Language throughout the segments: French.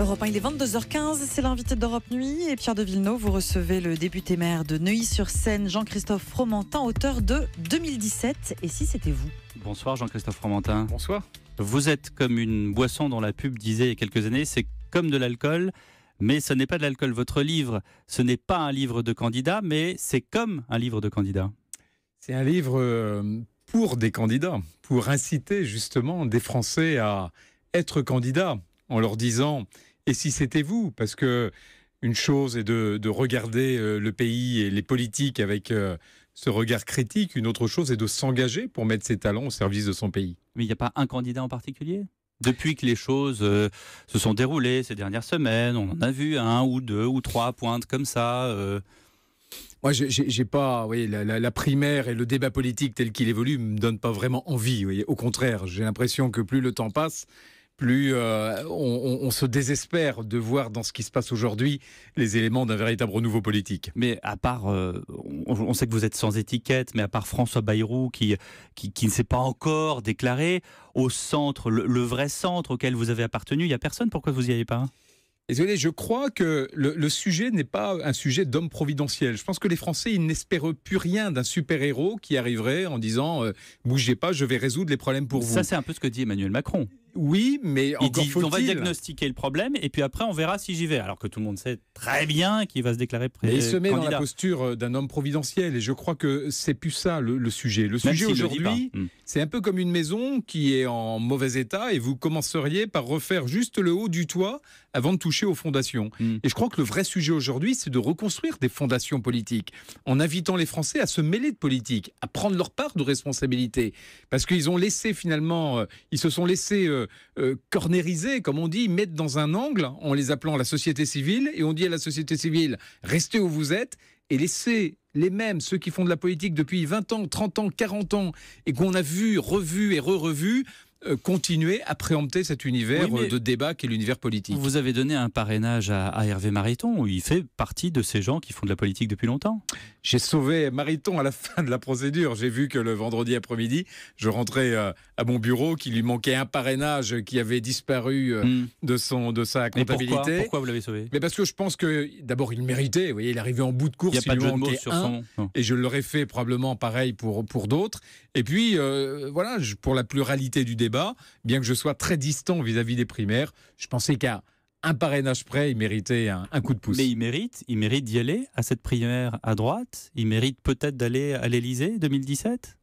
Europe 1, il est 22h15, c'est l'invité d'Europe Nuit. Et Pierre de Villeneuve, vous recevez le député maire de Neuilly-sur-Seine, Jean-Christophe Fromantin, auteur de 2017. Et si c'était vous? Bonsoir Jean-Christophe Fromantin. Bonsoir. Vous êtes comme une boisson dont la pub disait il y a quelques années, c'est comme de l'alcool, mais ce n'est pas de l'alcool. Votre livre, ce n'est pas un livre de candidats, mais c'est comme un livre de candidats. C'est un livre pour des candidats, pour inciter justement des Français à être candidats, en leur disant « et si c'était vous ?» Parce que une chose est de regarder le pays et les politiques avec ce regard critique, une autre chose est de s'engager pour mettre ses talents au service de son pays. Mais il n'y a pas un candidat en particulier ? Depuis que les choses se sont déroulées ces dernières semaines, on en a vu un ou deux ou trois pointes comme ça. Moi, j'ai pas, vous voyez, la primaire et le débat politique tel qu'il évolue ne me donnent pas vraiment envie. Vous voyez. Au contraire, j'ai l'impression que plus le temps passe, plus on se désespère de voir dans ce qui se passe aujourd'hui les éléments d'un véritable renouveau politique. Mais à part, on sait que vous êtes sans étiquette, mais à part François Bayrou qui ne s'est pas encore déclaré, au centre, le vrai centre auquel vous avez appartenu, il n'y a personne. Pourquoi vous n'y allez pas ? Désolé, je crois que le sujet n'est pas un sujet d'homme providentiel. Je pense que les Français, ils n'espèrent plus rien d'un super-héros qui arriverait en disant « bougez pas, je vais résoudre les problèmes pour vous ». Ça, c'est un peu ce que dit Emmanuel Macron. Oui, mais encore faut-il... On va diagnostiquer le problème et puis après, on verra si j'y vais. Alors que tout le monde sait très bien qu'il va se déclarer candidat. Il se met dans la posture d'un homme providentiel et je crois que c'est plus ça le sujet. Le sujet aujourd'hui, c'est un peu comme une maison qui est en mauvais état et vous commenceriez par refaire juste le haut du toit avant de toucher aux fondations. Et je crois que le vrai sujet aujourd'hui, c'est de reconstruire des fondations politiques, en invitant les Français à se mêler de politique, à prendre leur part de responsabilité, parce qu'ils ont laissé finalement, ils se sont laissés cornériser, comme on dit, mettre dans un angle, en les appelant la société civile, et on dit à la société civile, restez où vous êtes, et laissez les mêmes, ceux qui font de la politique depuis 20 ans, 30 ans, 40 ans, et qu'on a vu, revu et re-revu, continuer à préempter cet univers de débat qu'est l'univers politique. Vous avez donné un parrainage à Hervé Mariton, où il fait partie de ces gens qui font de la politique depuis longtemps. J'ai sauvé Mariton à la fin de la procédure. J'ai vu que le vendredi après-midi, je rentrais à mon bureau, qu'il lui manquait un parrainage qui avait disparu de sa comptabilité. Pourquoi vous l'avez sauvé? Mais parce que je pense que, d'abord, il méritait. Vous voyez, il arrivait en bout de course, il lui manquait un, et je l'aurais fait probablement pareil pour d'autres. Et puis, voilà, pour la pluralité du débat, bien que je sois très distant vis-à-vis des primaires, je pensais qu'à un parrainage près, il méritait un coup de pouce. Mais il mérite d'y aller à cette primaire à droite, il mérite peut-être d'aller à l'Elysée 2017.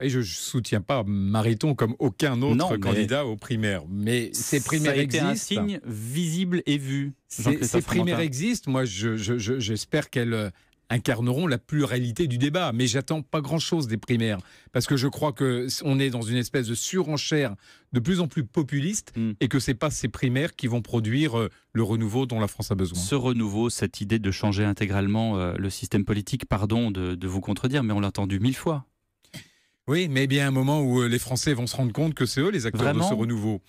Et je ne soutiens pas Mariton comme aucun autre candidat aux primaires. Mais ces primaires existent. C'est un signe visible et vu. Ces primaires existent. Moi, j'espère qu'elles incarneront la pluralité du débat. Mais j'attends pas grand-chose des primaires, parce que je crois qu'on est dans une espèce de surenchère de plus en plus populiste et que ce n'est pas ces primaires qui vont produire le renouveau dont la France a besoin. Ce renouveau, cette idée de changer intégralement le système politique, pardon de vous contredire, mais on l'a entendu 1000 fois. Oui, mais bien un moment où les Français vont se rendre compte que c'est eux les acteurs de ce renouveau.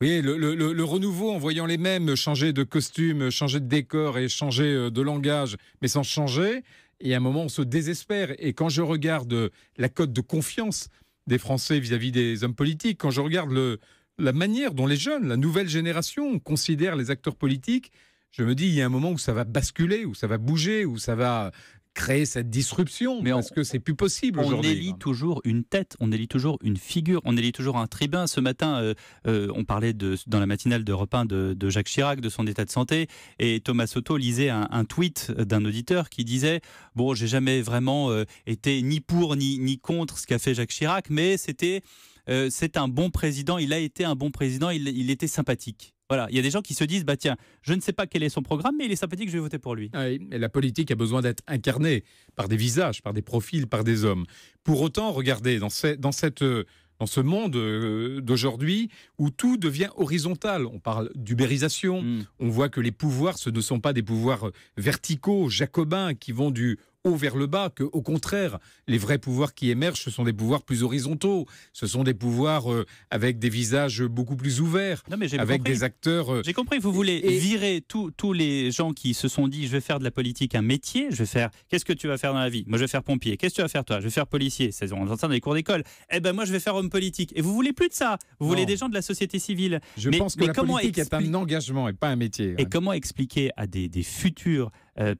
Oui, le renouveau, en voyant les mêmes changer de costume, changer de décor et changer de langage, mais sans changer, et à un moment, on se désespère. Et quand je regarde la cote de confiance des Français vis-à-vis des hommes politiques, quand je regarde la manière dont les jeunes, la nouvelle génération, considèrent les acteurs politiques, je me dis, il y a un moment où ça va basculer, où ça va bouger, où ça va créer cette disruption, parce que c'est plus possible aujourd'hui. On élit toujours une tête, on élit toujours une figure, on élit toujours un tribun. Ce matin, on parlait dans la matinale d'Europe 1 de Jacques Chirac, de son état de santé, et Thomas Soto lisait un tweet d'un auditeur qui disait « Bon, j'ai jamais vraiment été ni pour ni contre ce qu'a fait Jacques Chirac, mais c'est un bon président, il a été un bon président, il était sympathique ». Voilà, il y a des gens qui se disent, bah tiens, je ne sais pas quel est son programme, mais il est sympathique, je vais voter pour lui. Oui, mais la politique a besoin d'être incarnée par des visages, par des profils, par des hommes. Pour autant, regardez, dans ce monde d'aujourd'hui où tout devient horizontal, on parle d'ubérisation, on voit que les pouvoirs, ce ne sont pas des pouvoirs verticaux, jacobins, qui vont du haut vers le bas, que, au contraire, les vrais pouvoirs qui émergent, ce sont des pouvoirs plus horizontaux, ce sont des pouvoirs avec des visages beaucoup plus ouverts, non, mais avec des acteurs... J'ai compris, vous voulez virer tous les gens qui se sont dit, je vais faire de la politique un métier, je vais faire, qu'est-ce que tu vas faire dans la vie? Moi je vais faire pompier, qu'est-ce que tu vas faire toi? Je vais faire policier, on entend dans les cours d'école. Eh ben moi je vais faire homme politique. Et vous voulez plus de ça, vous voulez des gens de la société civile. Je pense que la politique est un engagement et pas un métier. Et comment expliquer à des futurs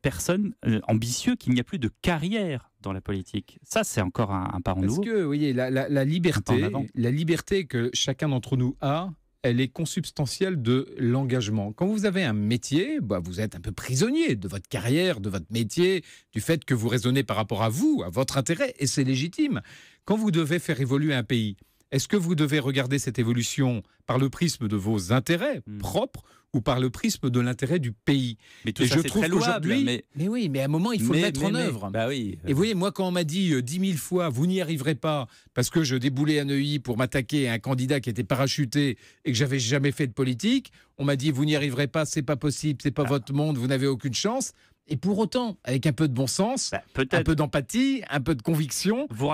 personnes ambitieux qu'il n'y a plus de carrière dans la politique? Ça, c'est encore un parent nouveau. Parce que, vous voyez, la liberté que chacun d'entre nous a, elle est consubstantielle de l'engagement. Quand vous avez un métier, bah vous êtes un peu prisonnier de votre carrière, de votre métier, du fait que vous raisonnez par rapport à vous, à votre intérêt, et c'est légitime. Quand vous devez faire évoluer un pays, est-ce que vous devez regarder cette évolution par le prisme de vos intérêts propres ou par le prisme de l'intérêt du pays? Mais tout ça, je trouve qu'aujourd'hui... Mais oui, mais à un moment, il faut le mettre en œuvre. Bah oui. Et vous voyez, moi, quand on m'a dit 10 000 fois, vous n'y arriverez pas, parce que je déboulais à Neuilly pour m'attaquer à un candidat qui était parachuté et que j'avais jamais fait de politique, on m'a dit, vous n'y arriverez pas, c'est pas possible, c'est pas votre monde, vous n'avez aucune chance. Et pour autant, avec un peu de bon sens, un peu d'empathie, un peu de conviction, on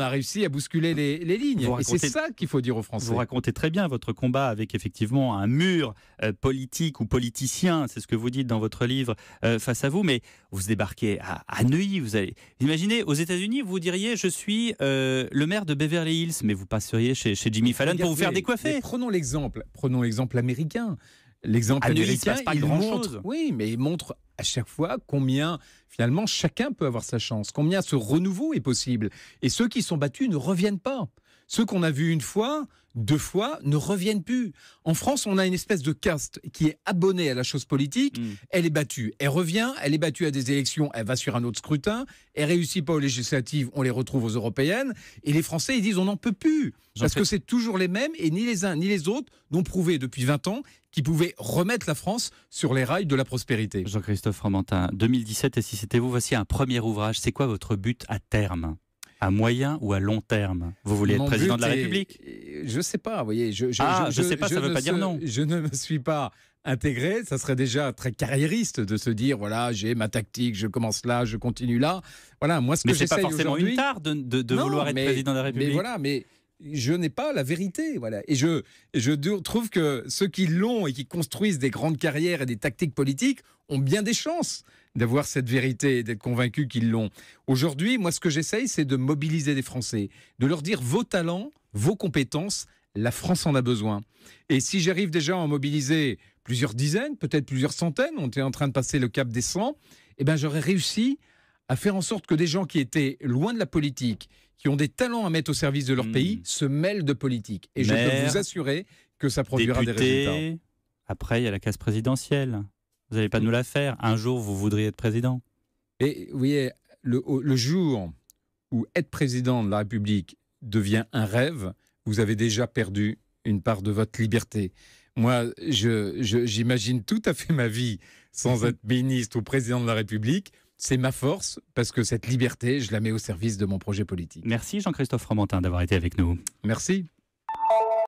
a réussi à bousculer les lignes. Et c'est ça qu'il faut dire aux Français. Vous racontez très bien votre combat avec effectivement un mur politique ou politicien, c'est ce que vous dites dans votre livre, face à vous, mais vous débarquez à Neuilly, vous allez... Imaginez, aux États-Unis, vous diriez, je suis le maire de Beverly Hills, mais vous passeriez chez Jimmy Fallon pour vous faire décoiffer. Prenons l'exemple américain. L'exemple américain, il montre à chaque fois combien, finalement, chacun peut avoir sa chance, combien ce renouveau est possible. Et ceux qui sont battus ne reviennent pas. Ceux qu'on a vus une fois, deux fois, ne reviennent plus. En France, on a une espèce de caste qui est abonnée à la chose politique. Elle est battue, elle revient, elle est battue à des élections, elle va sur un autre scrutin, elle réussit pas aux législatives, on les retrouve aux européennes. Et les Français, ils disent, on n'en peut plus. Parce que c'est toujours les mêmes, et ni les uns ni les autres n'ont prouvé depuis 20 ans qu'ils pouvaient remettre la France sur les rails de la prospérité. Jean-Christophe Fromantin, 2017, et si c'était vous, voici un premier ouvrage. C'est quoi votre but à terme ? À moyen ou à long terme? Vous voulez être président de la République? Je ne sais pas, vous voyez. Je ne sais pas, ça ne veut pas dire non. Je ne me suis pas intégré, ça serait déjà très carriériste de se dire, voilà, j'ai ma tactique, je commence là, je continue là. Voilà, moi, ce que j'essaye aujourd'hui... Mais ce n'est pas forcément une tare de vouloir être président de la République. Mais voilà, mais... je n'ai pas la vérité, voilà. Et je trouve que ceux qui l'ont et qui construisent des grandes carrières et des tactiques politiques ont bien des chances d'avoir cette vérité et d'être convaincus qu'ils l'ont. Aujourd'hui, moi, ce que j'essaye, c'est de mobiliser les Français, de leur dire vos talents, vos compétences, la France en a besoin. Et si j'arrive déjà à en mobiliser plusieurs dizaines, peut-être plusieurs centaines, on est en train de passer le cap des 100, eh bien, j'aurais réussi à faire en sorte que des gens qui étaient loin de la politique, qui ont des talents à mettre au service de leur pays, se mêlent de politique. Et je peux vous assurer que ça produira des résultats. Après, il y a la casse présidentielle. Vous n'allez pas nous la faire. Un jour, vous voudriez être président. Et vous voyez, le jour où être président de la République devient un rêve, vous avez déjà perdu une part de votre liberté. Moi, j'imagine tout à fait ma vie sans être ministre ou président de la République. C'est ma force, parce que cette liberté, je la mets au service de mon projet politique. Merci Jean-Christophe Fromantin d'avoir été avec nous. Merci.